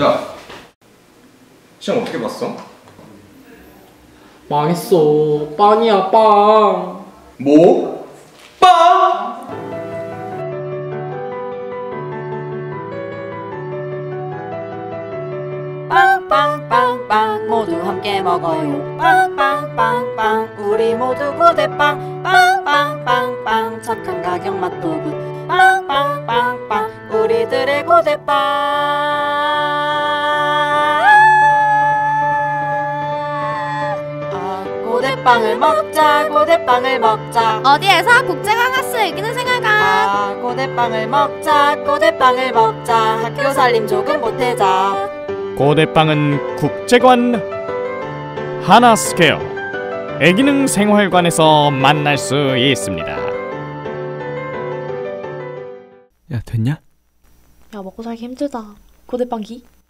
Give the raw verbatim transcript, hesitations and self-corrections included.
야, 시험 어떻게 봤어? 망했어. 빵이야, 빵. 뭐? 빵? 빵빵빵빵 모두 함께 먹어요. 빵빵빵빵 우리 모두 고대빵. 빵빵빵빵 착한 가격 맛도군. 빵빵빵빵 우리들의 고대빵. 고대빵을 먹자, 고대빵을 먹자. 어디에서? 국제관 하나스 애기능생활관. 아, 고대빵을 먹자, 고대빵을 먹자. 학교 살림 조금 보태자. 고대빵은 국제관 하나스퀘어 애기능생활관에서 만날 수 있습니다. 야, 됐냐? 야, 먹고 살기 힘들다. 고대빵 기?